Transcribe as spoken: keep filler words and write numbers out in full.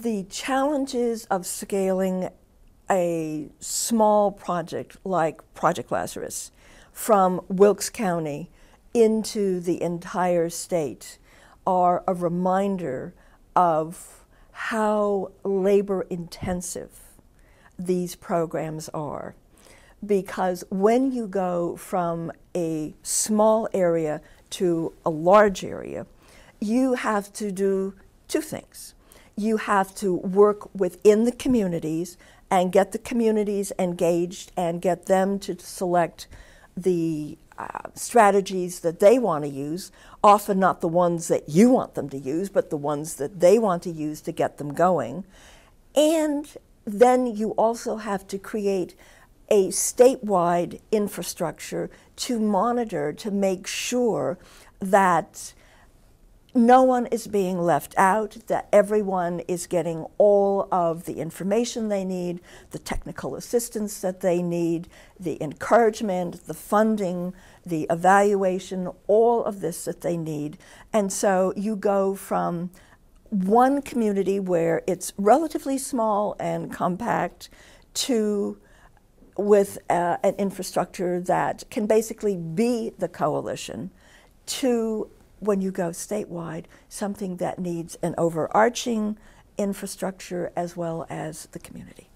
The challenges of scaling a small project like Project Lazarus from Wilkes County into the entire state are a reminder of how labor-intensive these programs are. Because when you go from a small area to a large area, you have to do two things. You have to work within the communities and get the communities engaged and get them to select the uh, strategies that they want to use, often not the ones that you want them to use, but the ones that they want to use to get them going. And then you also have to create a statewide infrastructure to monitor, to make sure that no one is being left out, that everyone is getting all of the information they need, the technical assistance that they need, the encouragement, the funding, the evaluation, all of this that they need. And so you go from one community where it's relatively small and compact to with uh, an infrastructure that can basically be the coalition, to when you go statewide, something that needs an overarching infrastructure as well as the community.